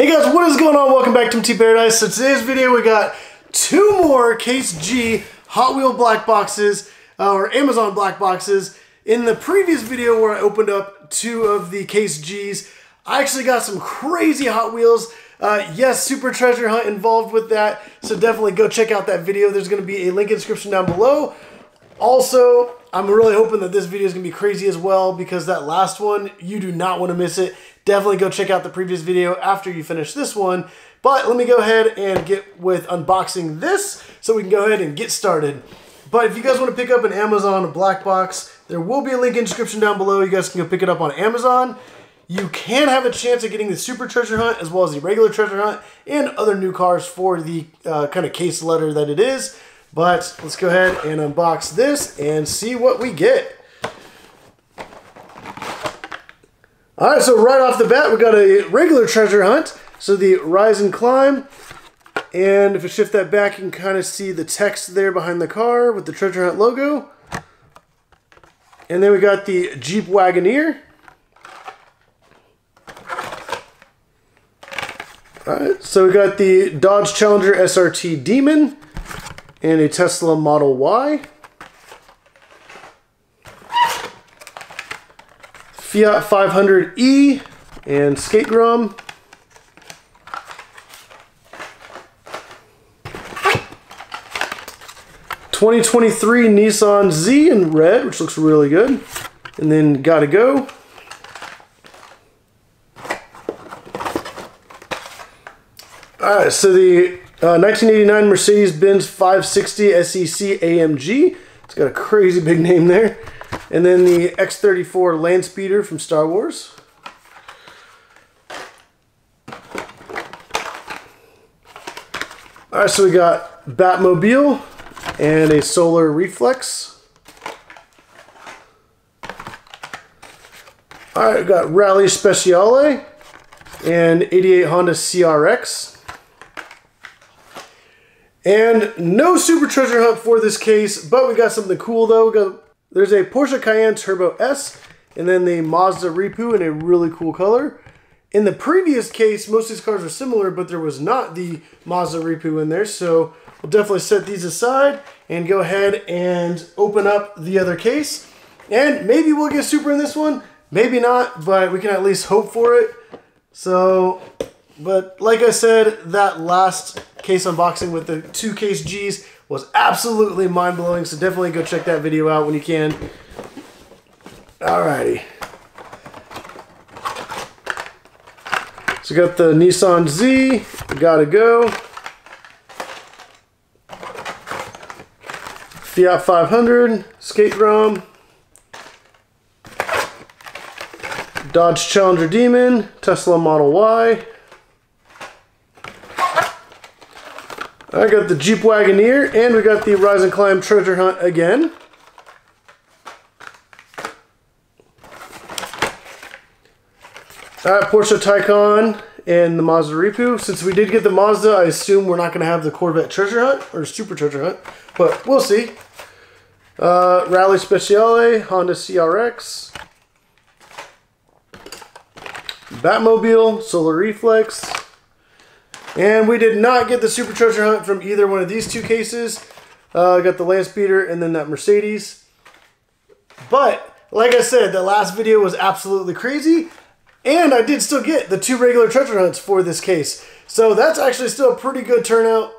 Hey guys, what is going on? Welcome back to MT Paradise. So today's video we got two more Case G Hot Wheel Black Boxes, or Amazon Black Boxes. In the previous video where I opened up two of the Case Gs, I actually got some crazy Hot Wheels. Yes, Super Treasure Hunt involved with that, so definitely go check out that video. There's going to be a link in the description down below. Also, I'm really hoping that this video is going to be crazy as well, because that last one, you do not want to miss it. Definitely go check out the previous video after you finish this one. But let me go ahead and get with unboxing this so we can go ahead and get started. But if you guys want to pick up an Amazon Black Box, there will be a link in the description down below. You guys can go pick it up on Amazon. You can have a chance at getting the Super Treasure Hunt as well as the regular Treasure Hunt and other new cars for the kind of case letter that it is. But let's go ahead and unbox this and see what we get. All right, so right off the bat, we got a regular Treasure Hunt. So the Rise and Climb. And if you shift that back, you can kind of see the text there behind the car with the Treasure Hunt logo. And then we got the Jeep Wagoneer. All right, so we got the Dodge Challenger SRT Demon and a Tesla Model Y. Fiat 500E and Skategrum. '23 Nissan Z in red, which looks really good. And then Gotta Go. All right, so the 1989 Mercedes-Benz 560 SEC AMG. It's got a crazy big name there. And then the X34 Landspeeder from Star Wars. All right, so we got Batmobile and a Solar Reflex. All right, we got Rally Speciale and 88 Honda CRX. And no Super Treasure Hunt for this case, but we got something cool though. There's a Porsche Cayenne Turbo S, and then the Mazda Repu in a really cool color. In the previous case, most of these cars were similar, but there was not the Mazda Repu in there, so we'll definitely set these aside and go ahead and open up the other case. And maybe we'll get Super in this one, maybe not, but we can at least hope for it. So, but like I said, that last case unboxing with the two Case Gs was absolutely mind-blowing, so definitely go check that video out when you can. Alrighty. So we got the Nissan Z, Gotta Go, Fiat 500, Skategrum, Dodge Challenger Demon, Tesla Model Y. I got the Jeep Wagoneer, and we got the Rise and Climb Treasure Hunt again. All right, Porsche Taycan and the Mazda Repu. Since we did get the Mazda, I assume we're not going to have the Corvette Treasure Hunt, or Super Treasure Hunt, but we'll see. Rally Speciale, Honda CRX, Batmobile, Solar Reflex. And we did not get the Super Treasure Hunt from either one of these two cases. I got the Lance Beater and then that Mercedes. But, like I said, the last video was absolutely crazy. And I did still get the two regular Treasure Hunts for this case. So that's actually still a pretty good turnout.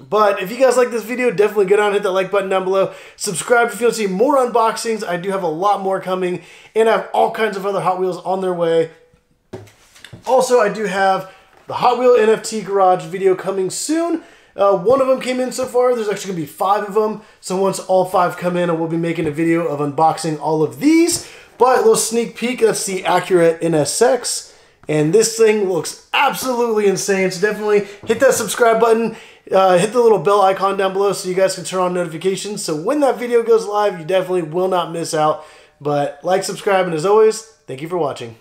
But if you guys like this video, definitely go down and hit that like button down below. Subscribe if you want to see more unboxings. I do have a lot more coming. And I have all kinds of other Hot Wheels on their way. Also, I do have the Hot Wheel NFT Garage video coming soon. One of them came in so far. There's actually going to be 5 of them. So once all 5 come in, I will be making a video of unboxing all of these. But a little sneak peek, that's the Acura NSX. And this thing looks absolutely insane. So definitely hit that subscribe button. Hit the little bell icon down below so you guys can turn on notifications. So when that video goes live, you definitely will not miss out. But like, subscribe, and as always, thank you for watching.